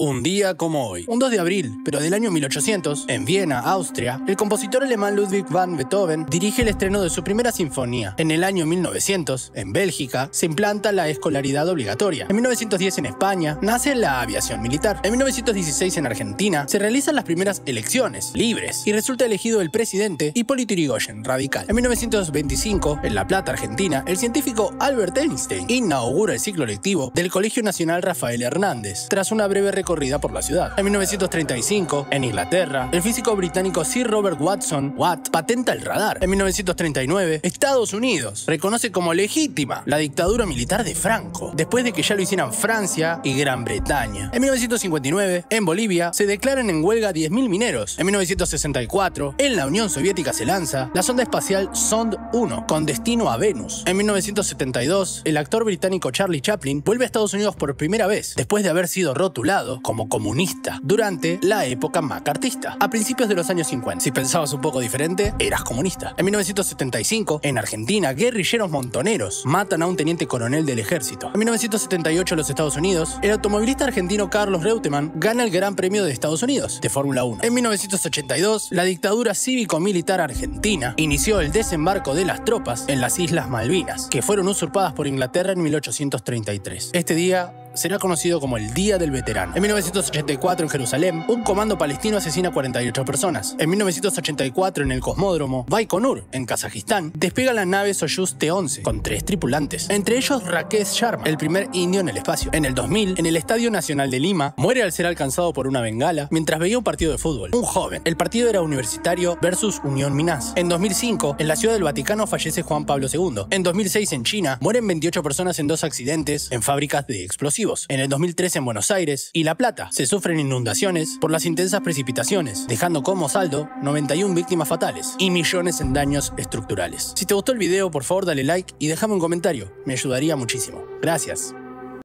Un día como hoy, un 2 de abril, pero del año 1800, en Viena, Austria, el compositor alemán Ludwig van Beethoven dirige el estreno de su primera sinfonía. En el año 1900, en Bélgica, se implanta la escolaridad obligatoria. En 1910, en España, nace la aviación militar. En 1916, en Argentina, se realizan las primeras elecciones libres y resulta elegido el presidente Hipólito Yrigoyen, radical. En 1925, en La Plata, Argentina, el científico Albert Einstein inaugura el ciclo lectivo del Colegio Nacional Rafael Hernández, tras una breve recorrida por la ciudad. En 1935, en Inglaterra, el físico británico Sir Robert Watson-Watt patenta el radar. En 1939, Estados Unidos reconoce como legítima la dictadura militar de Franco, después de que ya lo hicieran Francia y Gran Bretaña. En 1959, en Bolivia, se declaran en huelga 10.000 mineros. En 1964, en la Unión Soviética se lanza la sonda espacial Sond-1 con destino a Venus. En 1972, el actor británico Charlie Chaplin vuelve a Estados Unidos por primera vez, después de haber sido rotulado como comunista durante la época macartista, a principios de los años 50. Si pensabas un poco diferente, eras comunista. En 1975, en Argentina, guerrilleros montoneros matan a un teniente coronel del ejército. En 1978, en los Estados Unidos, el automovilista argentino Carlos Reutemann gana el Gran Premio de Estados Unidos de Fórmula 1. En 1982, la dictadura cívico-militar argentina inició el desembarco de las tropas en las Islas Malvinas, que fueron usurpadas por Inglaterra en 1833. Este día será conocido como el Día del Veterano. En 1984, en Jerusalén, un comando palestino asesina a 48 personas. En 1984, en el cosmódromo Baikonur, en Kazajistán, despega la nave Soyuz T-11 con 3 tripulantes, entre ellos Rakesh Sharma, el primer indio en el espacio. En el 2000, en el Estadio Nacional de Lima, muere al ser alcanzado por una bengala mientras veía un partido de fútbol. Un joven. El partido era Universitario versus Unión Minás. En 2005, en la Ciudad del Vaticano fallece Juan Pablo II. En 2006, en China, mueren 28 personas en 2 accidentes en fábricas de explosivos. En el 2013, en Buenos Aires y La Plata, se sufren inundaciones por las intensas precipitaciones, dejando como saldo 91 víctimas fatales y millones en daños estructurales. Si te gustó el video, por favor dale like y déjame un comentario, me ayudaría muchísimo. Gracias.